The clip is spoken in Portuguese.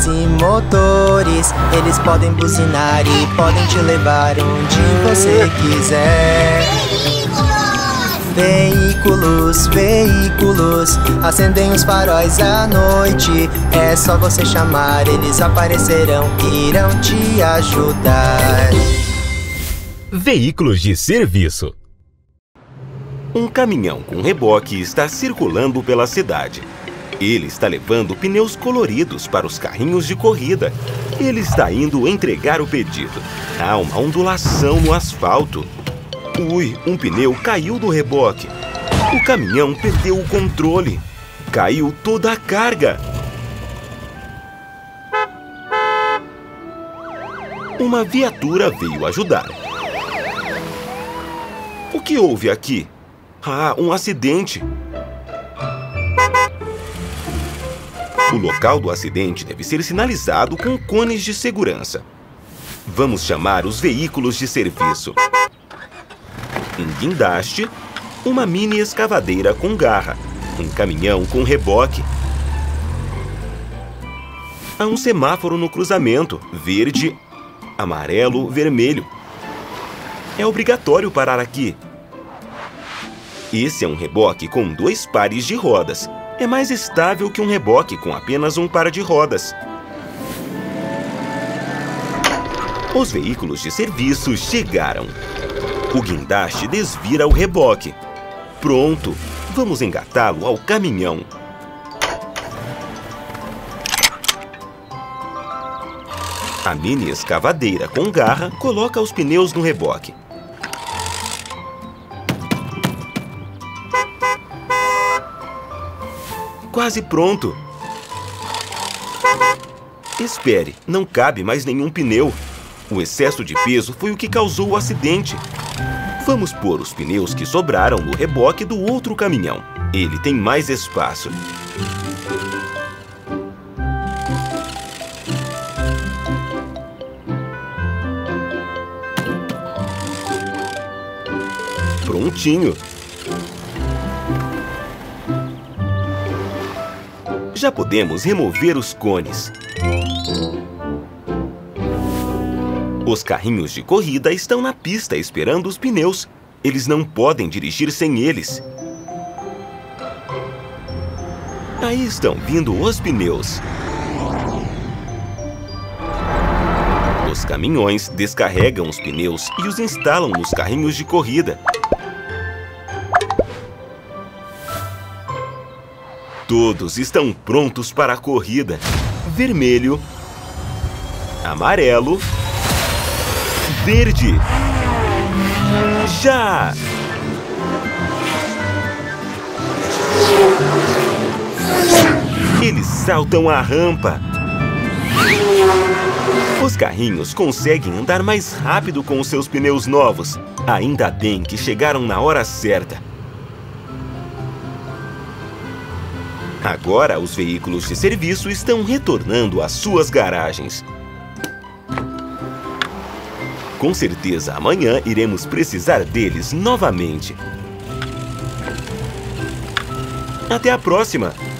rodas e motores. Eles podem buzinar e podem te levar onde você quiser. Veículos, veículos, acendem os faróis à noite. É só você chamar, eles aparecerão e irão te ajudar. Veículos de serviço. Um caminhão com reboque está circulando pela cidade. Ele está levando pneus coloridos para os carrinhos de corrida. Ele está indo entregar o pedido. Há uma ondulação no asfalto. Ui, um pneu caiu do reboque. O caminhão perdeu o controle. Caiu toda a carga. Uma viatura veio ajudar. O que houve aqui? Ah, um acidente. O local do acidente deve ser sinalizado com cones de segurança. Vamos chamar os veículos de serviço. Um guindaste, uma mini escavadeira com garra, um caminhão com reboque. Há um semáforo no cruzamento, verde, amarelo, vermelho. É obrigatório parar aqui. Esse é um reboque com 2 pares de rodas. É mais estável que um reboque com apenas um par de rodas. Os veículos de serviço chegaram. O guindaste desvira o reboque. Pronto, vamos engatá-lo ao caminhão. A mini escavadeira com garra coloca os pneus no reboque. Quase pronto! Espere, não cabe mais nenhum pneu. O excesso de peso foi o que causou o acidente. Vamos pôr os pneus que sobraram no reboque do outro caminhão. Ele tem mais espaço. Prontinho! Já podemos remover os cones. Os carrinhos de corrida estão na pista esperando os pneus. Eles não podem dirigir sem eles. Aí estão vindo os pneus. Os caminhões descarregam os pneus e os instalam nos carrinhos de corrida. Todos estão prontos para a corrida. Vermelho, amarelo, verde. Já! Eles saltam a rampa. Os carrinhos conseguem andar mais rápido com os seus pneus novos. Ainda bem que chegaram na hora certa. Agora, os veículos de serviço estão retornando às suas garagens. Com certeza, amanhã iremos precisar deles novamente. Até a próxima!